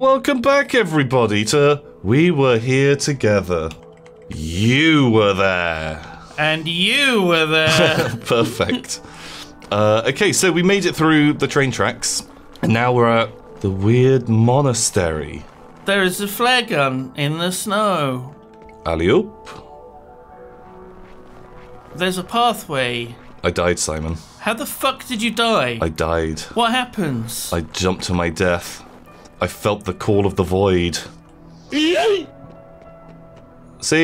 Welcome back, everybody, to We Were Here Together. You were there. And you were there. Perfect. Okay, so we made it through the train tracks, and now we're at the weird monastery. There is a flare gun in the snow. Alley-oop. There's a pathway. I died, Simon. How the fuck did you die? I died. What happens? I jumped to my death. I felt the call of the void. See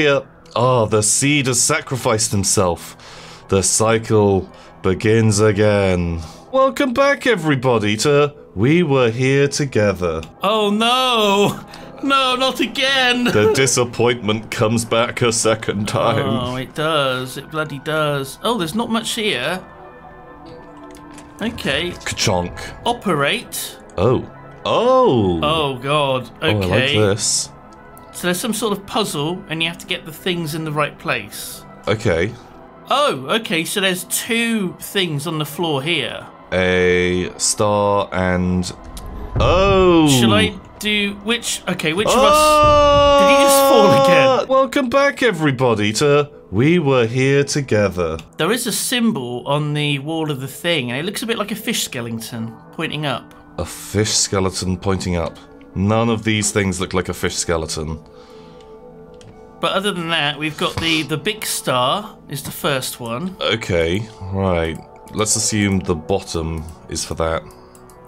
ya. Ah, the seed has sacrificed himself. The cycle begins again. Welcome back, everybody, to We Were Here Together. Oh, no. No, not again. The disappointment comes back a second time. Oh, it does. It bloody does. Oh, there's not much here. Okay. Ka-chonk. Operate. Oh. Oh! Oh, God. Okay. Oh, I like this. So there's some sort of puzzle, and you have to get the things in the right place. Okay. Oh, okay. So there's two things on the floor here. A star and... Oh! Shall I do... Which... Okay, which of us... Did he just fall again? Welcome back, everybody, to... We Were Here Together. There is a symbol on the wall of the thing, and it looks a bit like a fish skeleton pointing up. A fish skeleton pointing up. None of these things look like a fish skeleton. But other than that, we've got the big star is the first one. Okay, right. Let's assume the bottom is for that.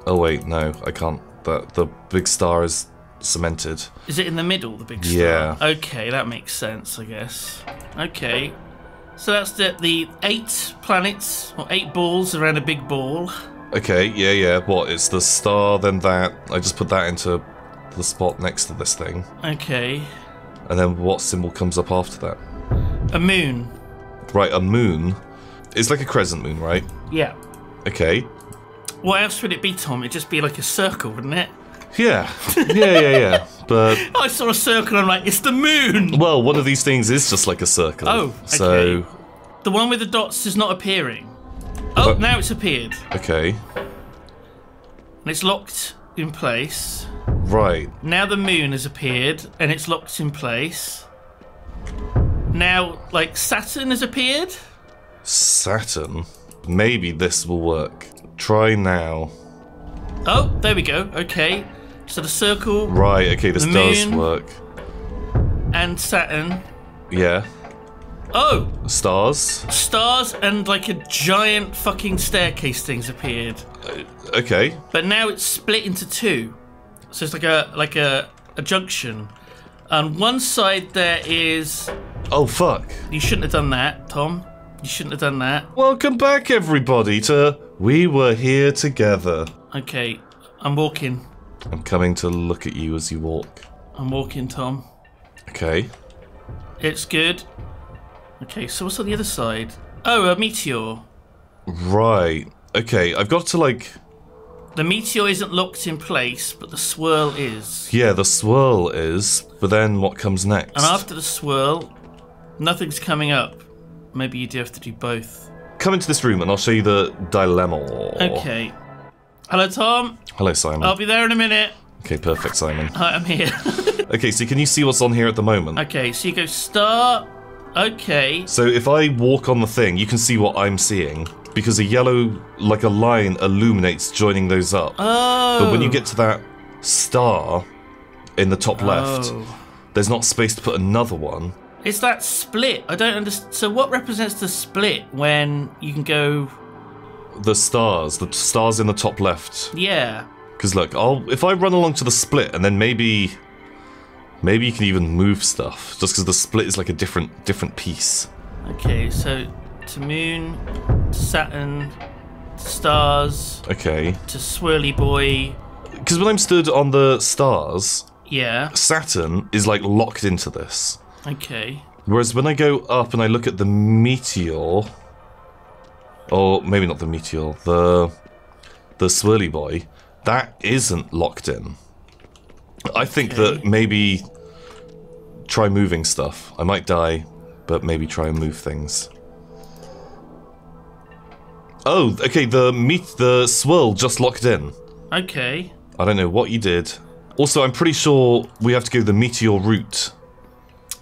Oh wait, no, I can't. The big star is cemented. Is it in the middle, the big star? Yeah. Okay, that makes sense, I guess. Okay. So that's the 8 planets, or 8 balls around a big ball. Okay, yeah, what, it's the star, then that. I just put that into the spot next to this thing. Okay. And then what symbol comes up after that? A moon. Right, a moon? It's like a crescent moon, right? Yeah. Okay. What else would it be, Tom? It'd just be like a circle, wouldn't it? Yeah. But... I saw a circle and I'm like, it's the moon! Well, one of these things is just like a circle. Oh, okay. So... The one with the dots is not appearing. Oh, now it's appeared. Okay. And it's locked in place. Right. Now the moon has appeared, and it's locked in place. Now, like, Saturn has appeared? Saturn? Maybe this will work. Try now. Oh, there we go. Okay. So the circle... Right, okay, this does work. And Saturn. Yeah. Oh! Stars. Stars and like a giant fucking staircase thing's appeared. Okay. But now it's split into two. So it's like a junction. On one side there is... Oh, fuck. You shouldn't have done that, Tom. You shouldn't have done that. Welcome back, everybody, to We Were Here Together. Okay, I'm walking. I'm coming to look at you as you walk. I'm walking, Tom. Okay. It's good. Okay, so what's on the other side? Oh, a meteor. Right. Okay, I've got to, like... The meteor isn't locked in place, but the swirl is. Yeah, the swirl is, but then what comes next? And after the swirl, nothing's coming up. Maybe you do have to do both. Come into this room and I'll show you the dilemma. Okay. Hello, Tom. Hello, Simon. I'll be there in a minute. Okay, perfect, Simon. Hi, I'm here. Okay, so can you see what's on here at the moment? Okay, so you go start... Okay. So if I walk on the thing, you can see what I'm seeing. Because a yellow, like a line, illuminates joining those up. Oh. But when you get to that star in the top left, there's not space to put another one. It's that split. I don't understand. So what represents the split when you can go... The stars in the top left. Yeah. Because look, if I run along to the split and then maybe... Maybe you can even move stuff, just because the split is like a different piece. Okay, so to moon, to Saturn, to stars. Okay. To swirly boy. Because when I'm stood on the stars, yeah, Saturn is like locked into this. Okay. Whereas when I go up and I look at the meteor, or maybe not the meteor, the swirly boy, that isn't locked in. I think that maybe try moving stuff. I might die, but maybe try and move things. Oh, okay, the swirl just locked in. Okay. I don't know what you did. Also, I'm pretty sure we have to go the meteor route.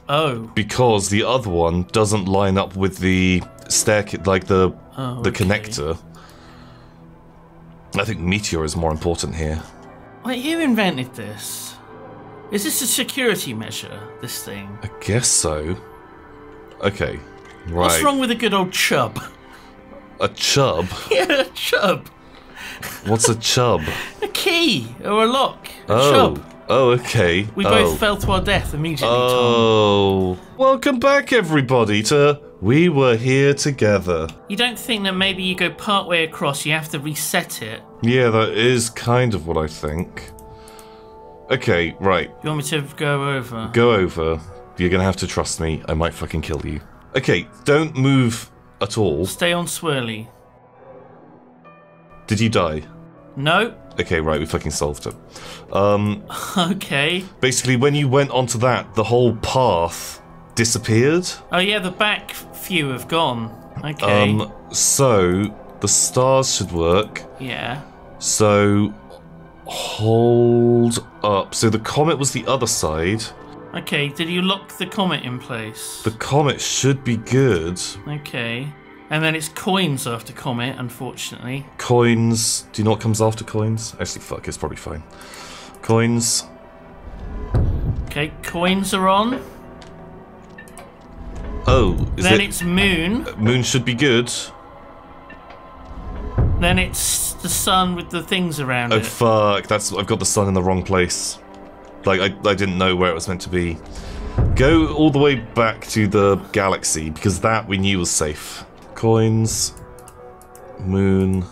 Oh. Because the other one doesn't line up with the staircase, like the connector. I think meteor is more important here. Wait, who invented this? Is this a security measure, this thing? I guess so. Okay, right. What's wrong with a good old chub? A chub? Yeah, a chub. What's a chub? A key or a lock. A chub. Oh, okay. We both fell to our death immediately, Tom. Welcome back, everybody, to We Were Here Together. You don't think that maybe you go partway across, you have to reset it? Yeah, that is kind of what I think. Okay, right. You want me to go over? Go over. You're gonna have to trust me. I might fucking kill you. Okay, don't move at all. Stay on swirly. Did you die? No. Okay, right, we fucking solved it. Okay. Basically, when you went onto that, the whole path disappeared. Oh yeah, the back few have gone. Okay. So the stars should work. Yeah. So hold up. So the comet was the other side. Okay, did you lock the comet in place? The comet should be good. Okay. And then it's coins after comet, unfortunately. Coins. Do you know what comes after coins? Actually, fuck, it's probably fine. Coins. Okay, coins are on. Oh, is it? Then it's moon. Moon should be good. Then it's the sun with the things around it. Oh, fuck. That's, I've got the sun in the wrong place. Like, I didn't know where it was meant to be. Go all the way back to the galaxy, because that we knew was safe. Coins, moon,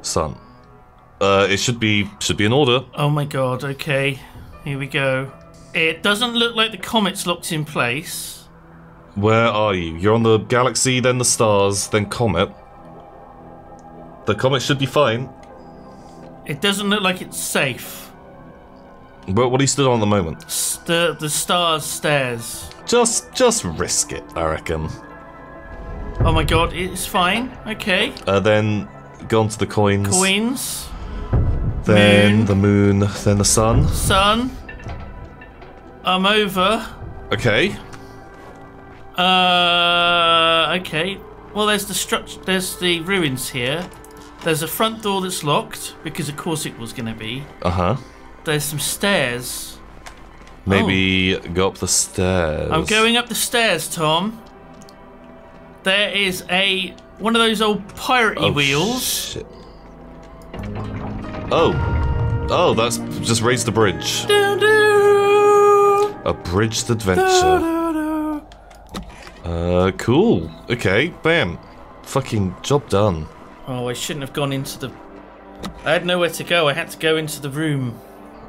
sun. It should be in order. Oh my god, okay. Here we go. It doesn't look like the comet's locked in place. Where are you? You're on the galaxy, then the stars, then comet. The comet should be fine. It doesn't look like it's safe. But what are you stood on at the moment? The stars stairs. Just risk it, I reckon. Oh my god, it's fine. Okay. Then go on to the coins. Coins. Then moon. The moon. Then the sun. Sun. I'm over. Okay. Okay. Well, there's the ruins here. There's a front door that's locked because of course it was gonna be. Uh-huh. There's some stairs. Maybe go up the stairs. I'm going up the stairs, Tom. There is a one of those old piratey wheels. Shit. Oh, that's just raise the bridge. Do, do. A bridged adventure. Do, do, do. Cool. Okay, bam. Fucking job done. Oh, I shouldn't have gone into the. I had nowhere to go. I had to go into the room.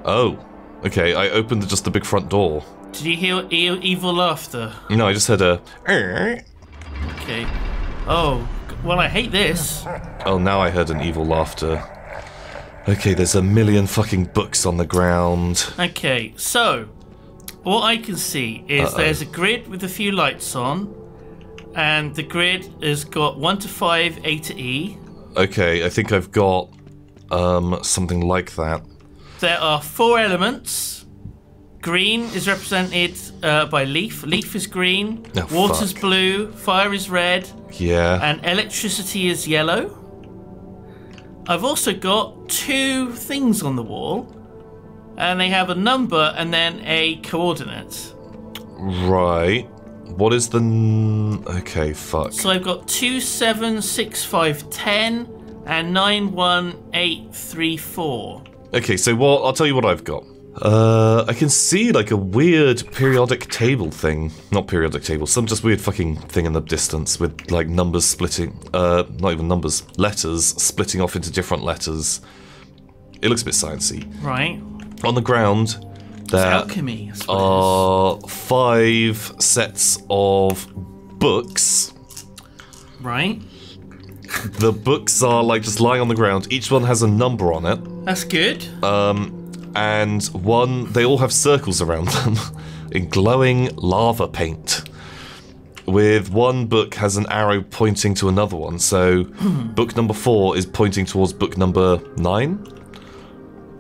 Oh, okay. I opened just the big front door. Did you hear evil laughter? No, I just heard a. Okay. Oh, well, I hate this. Oh, now I heard an evil laughter. Okay, there's a million fucking books on the ground. Okay, so what I can see is there's a grid with a few lights on, and the grid has got 1 to 5, A to E. Okay, I think I've got something like that. There are 4 elements. Green is represented by leaf. Leaf is green. Oh, water's blue. Fire is red. Yeah. And electricity is yellow. I've also got 2 things on the wall. And they have a number and then a coordinate. Right. What is the... Okay, fuck. So I've got 2, 7, 6, 5, 10 and 9, 1, 8, 3, 4. Okay, so what? I'll tell you what I've got. I can see like a weird periodic table thing. Not periodic table, some just weird fucking thing in the distance with like numbers splitting, not even numbers, letters splitting off into different letters. It looks a bit sciencey. Right. On the ground, there alchemy, are 5 sets of books. Right. The books are like just lying on the ground. Each one has a number on it. That's good. And they all have circles around them in glowing lava paint. With one book has an arrow pointing to another one, so book number 4 is pointing towards book number 9.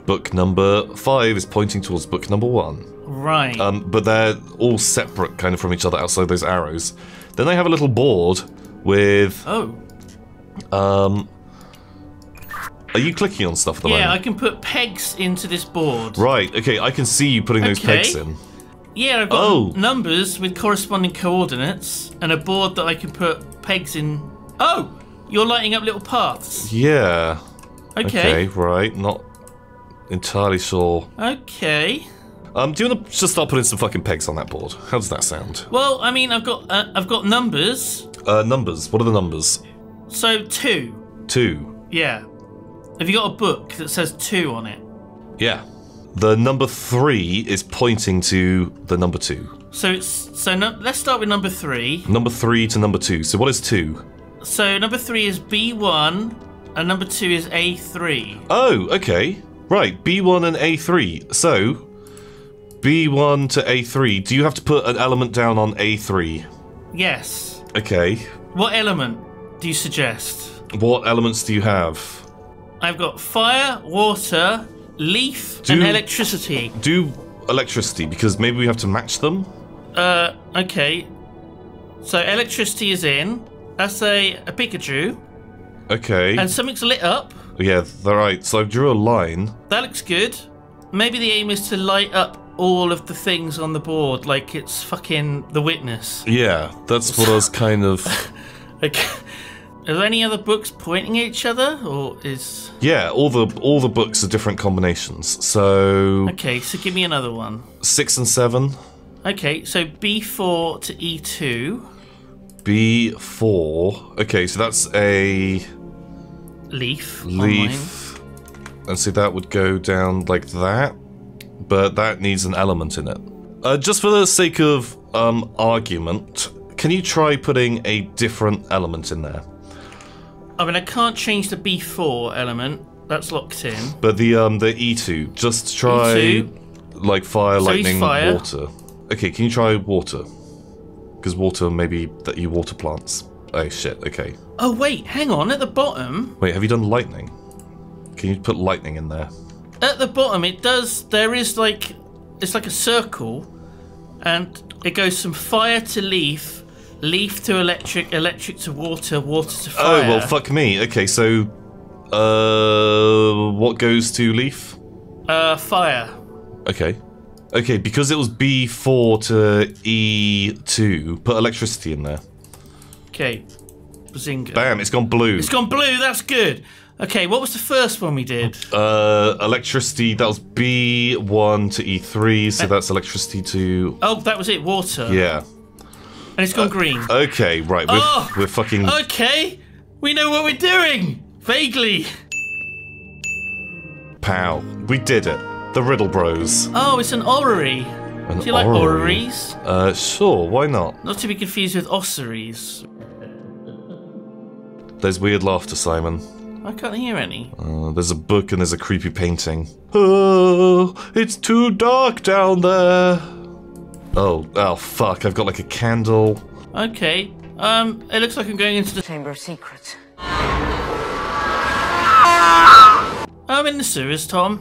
book number 5 is pointing towards book number 1. Right. But they're all separate kind of from each other outside those arrows. Then they have a little board with... Oh. Are you clicking on stuff at the moment? Yeah, I can put pegs into this board. Right, okay, I can see you putting those pegs in. Yeah, I've got numbers with corresponding coordinates and a board that I can put pegs in. Oh, you're lighting up little paths. Yeah. Okay. Okay, right, not entirely sure. Okay. Do you want to just start putting some fucking pegs on that board? How does that sound? Well, I mean, I've got numbers. Numbers. What are the numbers? So 2. 2. Yeah. Have you got a book that says 2 on it? Yeah. The number 3 is pointing to the number 2. So let's start with number 3. Number 3 to number 2. So what is 2? So number 3 is B1 and number 2 is A3. Oh, okay. Right, B1 and A3. So B1 to A3. Do you have to put an element down on A3? Yes. Okay. What element do you suggest? What elements do you have? I've got fire, water, leaf, and electricity. Do electricity, because maybe we have to match them? Okay. So electricity is in. That's a Pikachu. Okay. And something's lit up. Yeah, right. So I drew a line. That looks good. Maybe the aim is to light up all of the things on the board, like it's fucking The Witness. Yeah, that's what I was kind of... Okay. Are there any other books pointing at each other, or is... Yeah, all the books are different combinations, so... Okay, so give me another one. 6 and 7. Okay, so B4 to E2. B4. Okay, so that's a... Leaf. Leaf. And so that would go down like that, but that needs an element in it. Just for the sake of argument, can you try putting a different element in there? I mean, I can't change the B4 element. That's locked in. But the E2, just try E2. Like fire, so lightning, fire. Water. Okay, can you try water? Because water, maybe that you water plants. Oh shit. Okay. Oh wait, hang on. At the bottom. Wait, have you done lightning? Can you put lightning in there? At the bottom, it does. There is like, it's like a circle, and it goes from fire to leaf. Leaf to electric, electric to water, water to fire. Oh, well, fuck me. Okay, so... what goes to leaf? Fire. Okay. Okay, because it was B4 to E2, put electricity in there. Okay. Bazinga. Bam, it's gone blue. It's gone blue, that's good. Okay, what was the first one we did? Electricity, that was B1 to E3, so that's electricity to... Oh, that was it, water. Yeah. And it's gone green. Okay, right. We're fucking... Okay! We know what we're doing! Vaguely! Pow. We did it. The Riddle Bros. Oh, it's an orrery. Do you like orreries? Sure, why not? Not to be confused with osseries. There's weird laughter, Simon. I can't hear any. There's a book and there's a creepy painting. Oh, it's too dark down there. Oh, fuck, I've got like a candle. Okay, it looks like I'm going into the Chamber of Secrets. I'm in the sewers, Tom.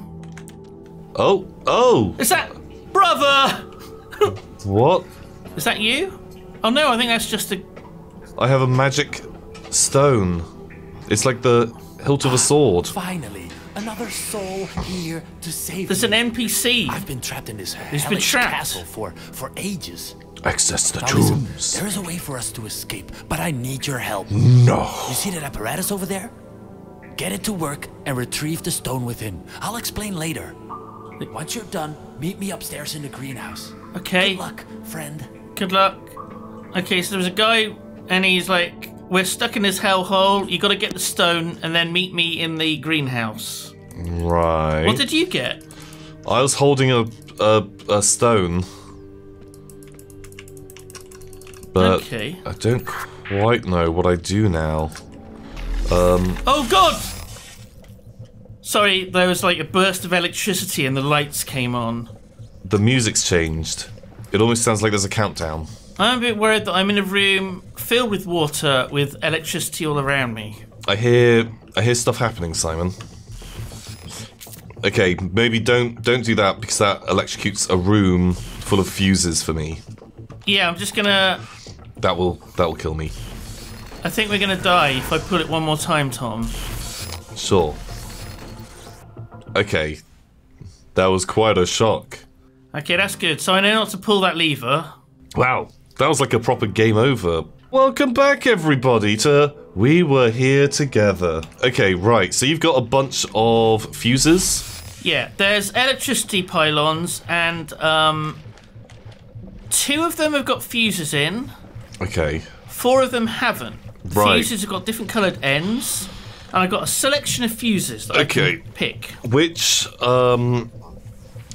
Oh! Is that... Brother! What? Is that you? Oh no, I think that's just a... I have a magic stone. It's like the hilt of a sword. Finally. Another soul here to save me. There's an NPC. I've been trapped in this castle for ages. Access the tombs. There is a way for us to escape, but I need your help. No. You see that apparatus over there? Get it to work and retrieve the stone within. I'll explain later. Once you're done, meet me upstairs in the greenhouse. Okay. Good luck, friend. Good luck. Okay, so there was a guy, and he's like... We're stuck in this hellhole, you gotta get the stone, and then meet me in the greenhouse. Right. What did you get? I was holding a stone. But okay. I don't quite know what I do now. Oh god! Sorry, there was like a burst of electricity and the lights came on. The music's changed. It almost sounds like there's a countdown. I'm a bit worried that I'm in a room filled with water with electricity all around me. I hear stuff happening, Simon. Okay, maybe don't do that, because that electrocutes a room full of fuses for me. Yeah, I'm just gonna... That will kill me. I think we're gonna die if I pull it one more time, Tom. Sure. Okay. That was quite a shock. Okay, that's good. So I know not to pull that lever. Wow, that was like a proper game over. Welcome back, everybody, to We Were Here Together. Okay, right, so you've got a bunch of fuses. Yeah, there's electricity pylons, and two of them have got fuses in. Okay. Four of them haven't. Right. Fuses have got different coloured ends, and I've got a selection of fuses that I can pick. Which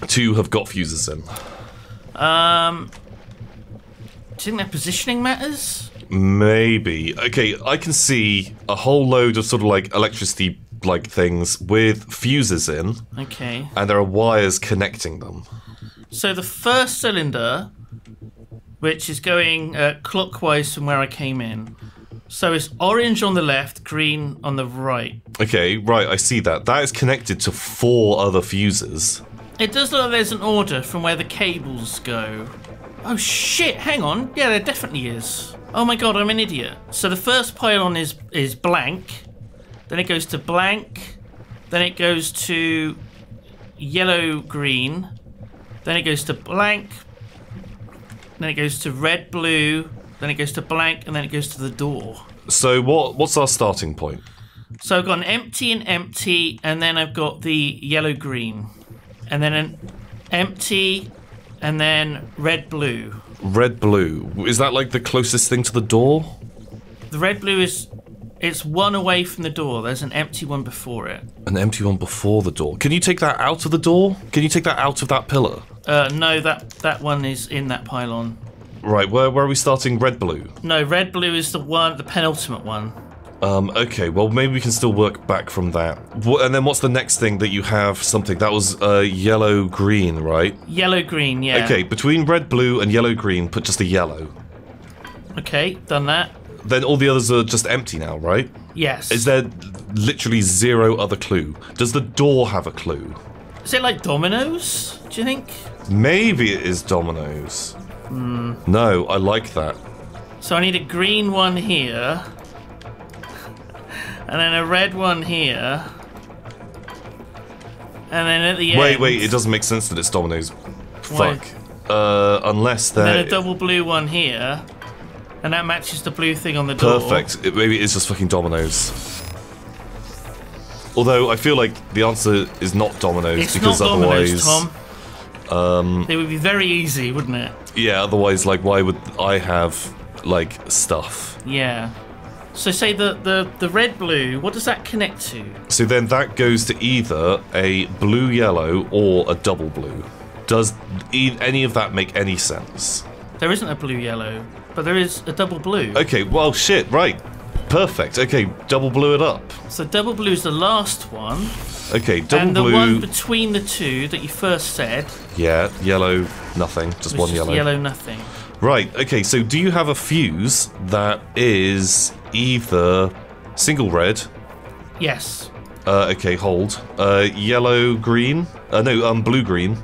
two have got fuses in? Do you think their positioning matters? Maybe. Okay, I can see a whole load of sort of like electricity like things with fuses in. Okay. And there are wires connecting them. So the first cylinder, which is going clockwise from where I came in. So it's orange on the left, green on the right. Okay, right, I see that. That is connected to four other fuses. It does look like there's an order from where the cables go. Oh shit, hang on. Yeah, there definitely is. Oh my god, I'm an idiot. So the first pylon is blank, then it goes to blank, then it goes to yellow-green, then it goes to blank, then it goes to red-blue, then it goes to blank, and then it goes to the door. So what's our starting point? So I've got an empty and empty, and then I've got the yellow-green, and then an empty, and then red-blue. Red-blue. Is that like the closest thing to the door? The red-blue is... it's one away from the door. There's an empty one before it. An empty one before the door. Can you take that out of the door? Can you take that out of that pillar? No, that one is in that pylon. Right, where are we starting? Red-blue? No, red-blue is the one, the penultimate one. Okay, well, maybe we can still work back from that. And then what's the next thing that you have something? That was yellow-green, right? Yellow-green, yeah. Okay, between red-blue and yellow-green, put just a yellow. Okay, done that. Then all the others are just empty now, right? Yes. Is there literally zero other clue? Does the door have a clue? Is it like dominoes, do you think? Maybe it is dominoes. Mm. No, I like that. So I need a green one here. And then a red one here. And then at the end... Wait, it doesn't make sense that it's dominoes. Why? Fuck. Unless there... And then a double blue one here. And that matches the blue thing on the door. Perfect. Maybe it's just fucking dominoes. Although, I feel like the answer is not dominoes, because otherwise... It's not dominoes, Tom. It would be very easy, wouldn't it? Yeah, otherwise, like, why would I have, like, stuff? Yeah. So say the red-blue, what does that connect to? So then that goes to either a blue-yellow or a double-blue. Does any of that make any sense? There isn't a blue-yellow, but there is a double-blue. Okay, well, shit, right. Perfect. Okay, double-blue it up. So double-blue is the last one. Okay, double-blue... And the one between the two that you first said... Yeah, yellow, nothing. Just one yellow. Just yellow, nothing. Right, okay, so do you have a fuse that is... either single red. Yes. Okay, hold. Yellow, green. No, blue, green.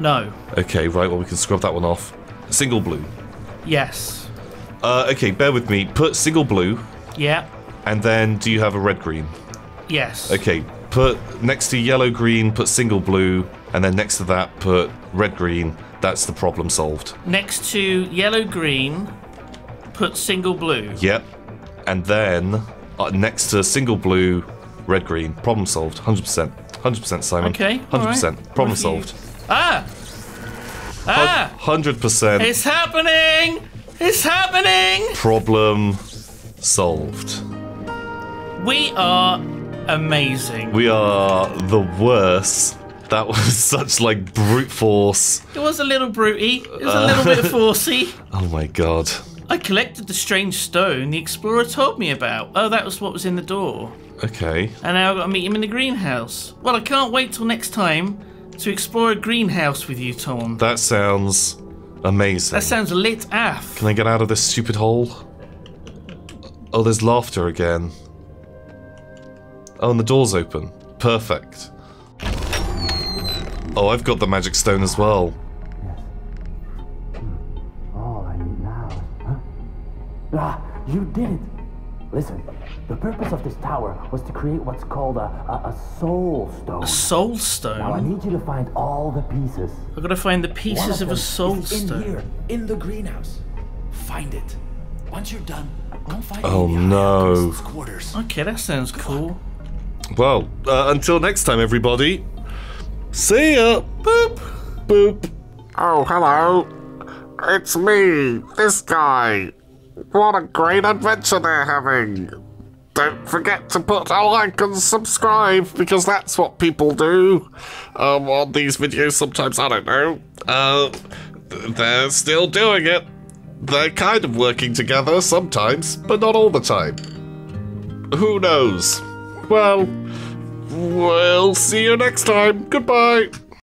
No. Okay, right, well, we can scrub that one off. Single blue. Yes. Okay, bear with me. Put single blue. Yeah. And then do you have a red, green? Yes. Okay, put next to yellow, green, put single blue, and then next to that, put red, green. That's the problem solved. Next to yellow, green, put single blue. Yep. And then, next to single blue, red, green. Problem solved. 100%. 100%, Simon. Okay. 100%. Right. Problem solved. Ah! Ah! 100%. It's happening! It's happening! Problem solved. We are amazing. We are the worst. That was such, like, brute force. It was a little brutey. It was a little bit forcey. Oh, my God. I collected the strange stone the explorer told me about. Oh, that was what was in the door. Okay. And now I've got to meet him in the greenhouse. Well, I can't wait till next time to explore a greenhouse with you, Tom. That sounds amazing. That sounds lit af. Can I get out of this stupid hole? Oh, there's laughter again. Oh, and the door's open. Perfect. Oh, I've got the magic stone as well. Yes. All I need now is, you did it! Listen, the purpose of this tower was to create what's called a soul stone. A soul stone? Now I need you to find all the pieces. I've got to find the pieces of a soul stone. In here, in the greenhouse. Find it. Once you're done, go find it. Oh no. Okay, that sounds cool. Well, until next time, everybody. See ya. Boop. Boop. Oh, hello. It's me, this guy. What a great adventure they're having. Don't forget to put a like and subscribe, because that's what people do on these videos sometimes. I don't know. They're still doing it. They're kind of working together sometimes, but not all the time. Who knows? Well, we'll see you next time. Goodbye.